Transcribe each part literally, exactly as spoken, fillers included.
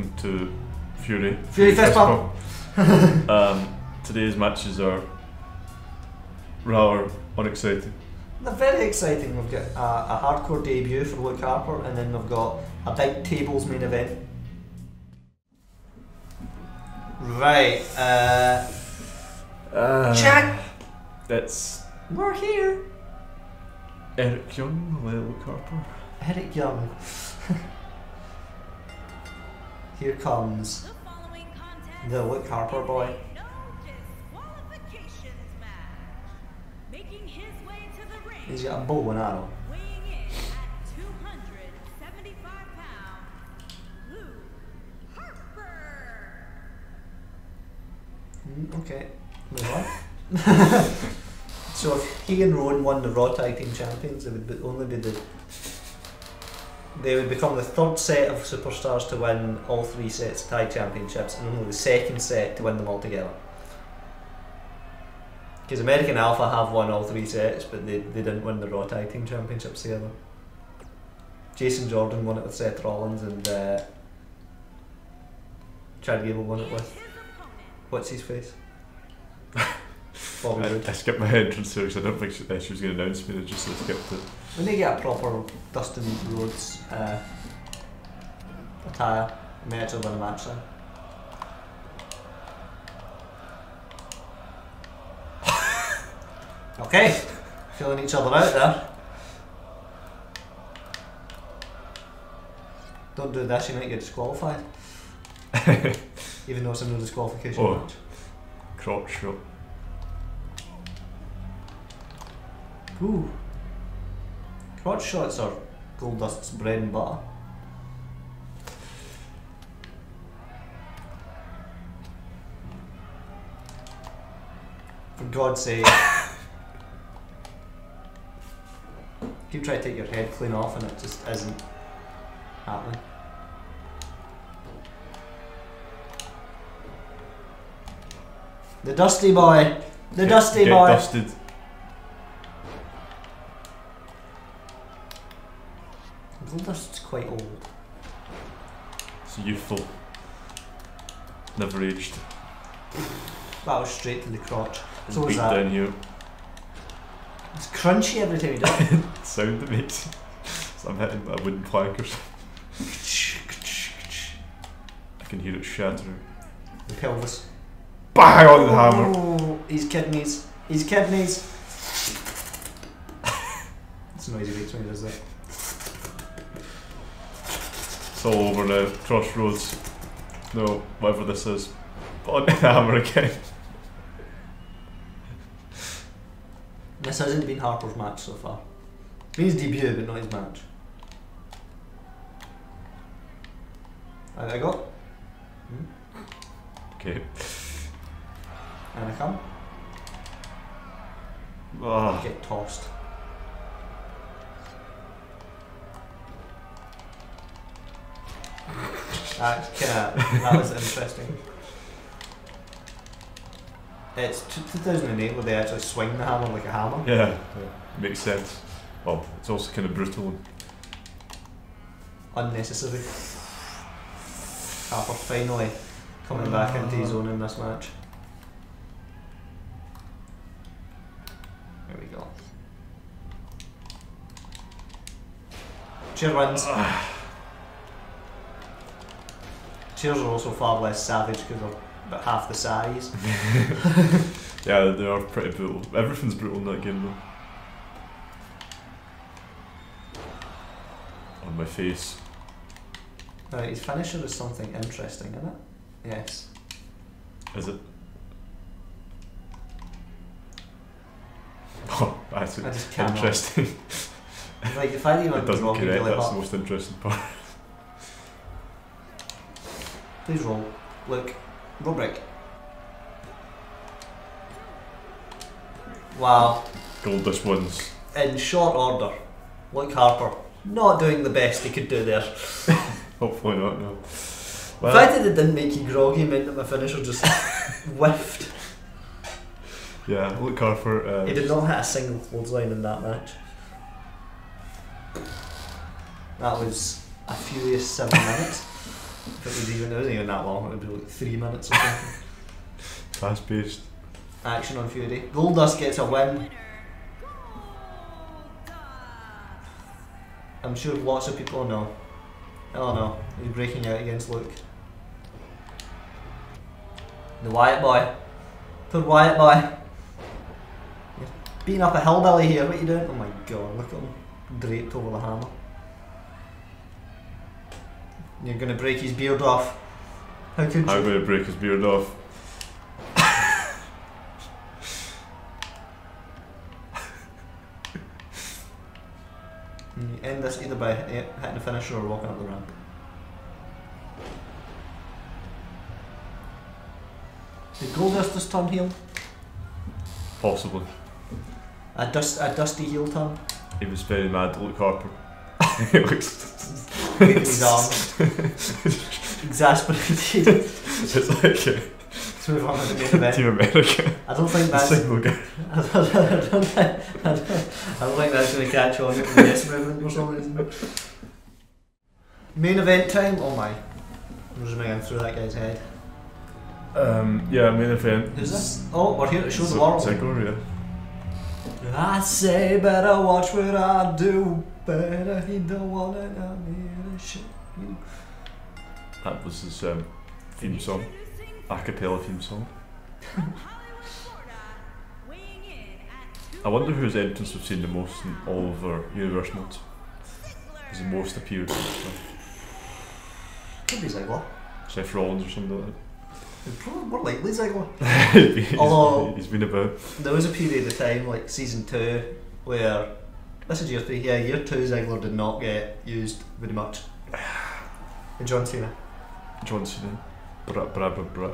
welcome to Fury. Fury, Fury Fist Pump. um, today's matches are rather unexciting. They're very exciting. We've got a, a hardcore debut for Luke Harper, and then we've got a big tables main event. Right. Uh, uh, Chad. That's. We're here. Eric Young, Luke Harper. Eric Young. Here comes the Luke Harper boy. He's got a bow and arrow. Mm, okay, move on. So if he and Rowan won the Raw Tag Team Champions, they would be, only be the. They would become the third set of superstars to win all three sets of tag championships, and only the second set to win them all together. Because American Alpha have won all three sets, but they, they didn't win the Raw Tag Team Championships together. Jason Jordan won it with Seth Rollins, and uh, Chad Gable won it with. What's his face? I, I skipped my entrance here because I don't think she, she was going to announce me, I just skipped it. When they get a proper Dustin Rhodes uh, attire, I may actually win a match then. Okay, feeling each other out there. Don't do this, you might get disqualified. Even though it's a no disqualification oh, match. Crop shot. Ooh. Crotch shots are Goldust's bread and butter. For God's sake. You try to take your head clean off and it just isn't happening. The Dusty Boy! The get, Dusty get Boy! Dusted. Goldust's quite old. It's youthful. Never aged. That was straight to the crotch. It's so beat that. Down here. It's crunchy every time you do it. The sound it makes. So I'm hitting a wooden plank or something. I can hear it shattering. The pelvis. Bang on the hammer. Oh, his kidneys. His kidneys. It's a noisy beat when he does that. It's all over now. Crossroads. No, whatever this is. On the hammer again. This hasn't been Harper's match so far. It's been his debut, but not his match. And I got. Hmm? Okay. And I come. Oh. Get tossed. That, kinda, that was interesting. It's two thousand eight where they actually swing the hammer like a hammer. Yeah, yeah. Makes sense. Well, it's also kind of brutal and unnecessary. Harper finally coming uh, back into his own in this match. There we go. Cheer wins. Uh, Cheers are also far less savage because they're about half the size. Yeah, they are pretty brutal. Everything's brutal in that game though. On my face. Alright, his finisher is something interesting, isn't it? Yes. Is it? Oh, that's I just interesting. Like, if I even it doesn't connect, that's up. The most interesting part. Please roll. Look. Roll break. Wow. Goldust wins. In short order. Luke Harper. Not doing the best he could do there. Hopefully not, no. Well, the fact that it didn't make you groggy meant that my finisher just whiffed. Yeah, Luke Harper. Uh, he did not hit a single clothesline in that match. That was a furious seven minutes. It was even, it wasn't even that long. It would be like three minutes or something. Fast paced. Action on Fury. Goldust gets a win. I'm sure lots of people know. Oh no, he's breaking out against Luke. The Wyatt boy. Poor Wyatt boy. You're beating up a hillbilly here, what are you doing? Oh my god, look at him. Draped over the hammer. You're gonna break his beard off. How could you? I'm gonna break his beard off. And you end this either by hitting the finisher or walking up the ramp. Did Goldust just turn heel? Possibly. A dust, a dusty heel turn? He was very mad at Luke Harper. He looks... his arms. Exasperated. It's like a... So we've on to the main event. Team America. I don't think that's... Single guy. I don't, I, don't think, I, don't, I don't think that's going to catch on with the yes movement or something. Main event time? Oh my. I'm zooming in through that guy's head. Um, yeah, main event. Who's this? Oh, we're here to show so, the world. Ziggler, yeah. I say better watch what I do. Better he don't want it, I'm shit. That was his um, theme song. Acapella theme song. I wonder whose entrance we've seen the most in all of our universe modes. Is the most appeared. Could be Ziggler. Seth Rollins or something like that. Probably more likely Ziggler. he's, Although he's been about. There was a period of time, like season two, where this is year three. Yeah, year two Ziggler did not get used very much. And John Cena. John Cena. Bra bra bra bra.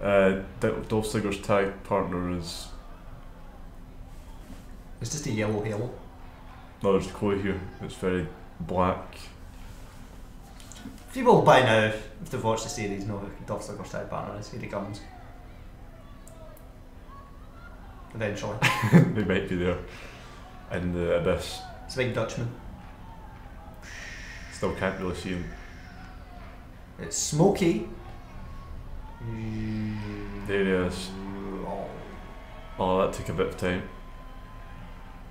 Uh, Dolph Ziggler's tag partner is. It's just a yellow halo. No, there's a quote here. It's very black. People by now, if they've watched the series, know who Dolph Ziggler's tag partner is. Here he comes. Eventually. He might be there. In the abyss. It's a big Dutchman. Still can't really see him. It's Smokey. There he is. Oh, that took a bit of time.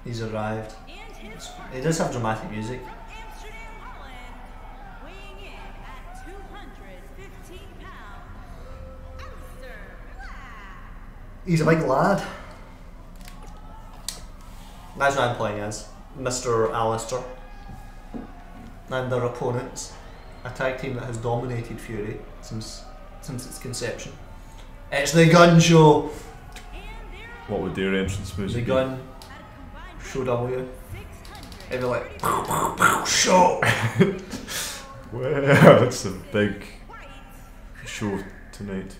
He's arrived. It's, it does have dramatic music. He's a big lad. That's what I'm playing as. Mister Aleister. And their opponents. A tag team that has dominated Fury since since its conception. It's the Gun Show! What would their entrance music be? The Gun Show W. It'd be like, pow pow pow show! Well, it's a big show tonight.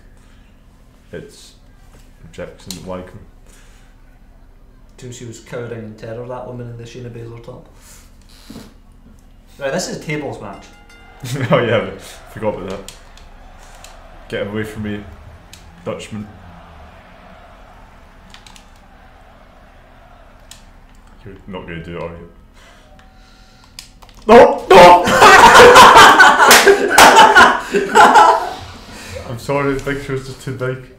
It's Jackson Wycombe. Till she was cowering in terror, that woman in the Shayna Baszler top. Right, this is a tables match. Oh yeah, I forgot about that. Get away from me, Dutchman. You're not going to do it, are you? No! No! I'm sorry, the picture was just too big.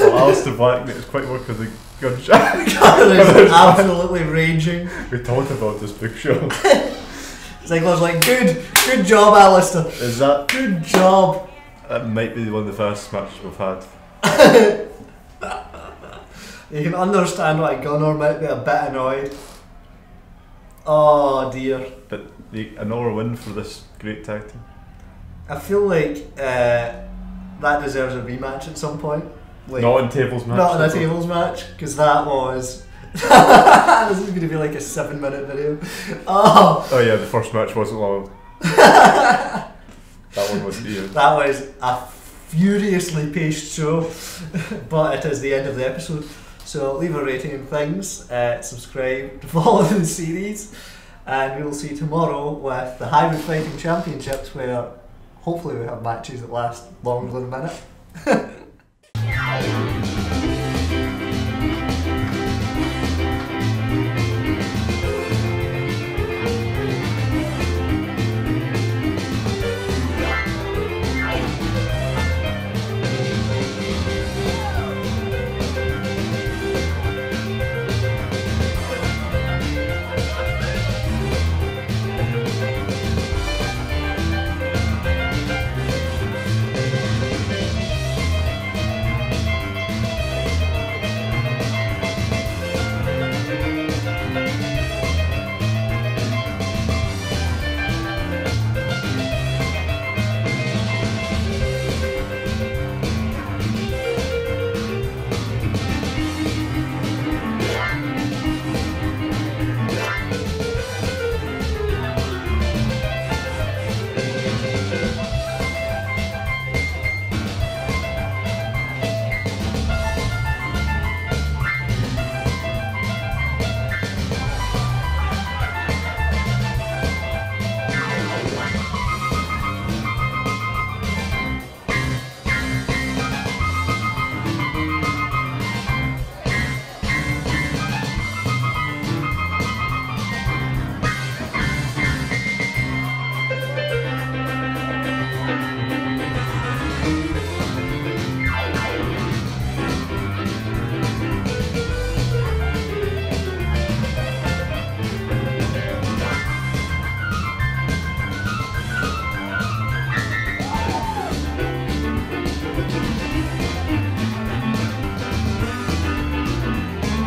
Well, Aleister Black makes quite work with the gunshot. Gunner is absolutely raging. We talked about this big show. Ziggler's like, good, good job, Aleister. Is that? Good job. That might be one of the first matches we've had. You can understand why Gunner might be a bit annoyed. Oh dear. But another win for this great tag team. I feel like uh, that deserves a rematch at some point. Like, not in tables match. Not in a tables match, because that was. This is going to be like a seven minute video. Oh! Oh yeah, the first match wasn't long. That one wasn't either. That was a furiously paced show, but it is the end of the episode. So leave a rating and things, uh, subscribe, follow the series, and we will see you tomorrow with the Hybrid Fighting Championships, where hopefully we have matches that last longer than a minute.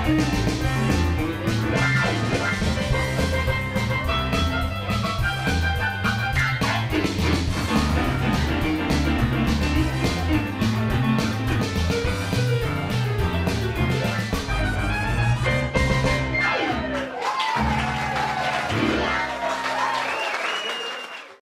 Bye.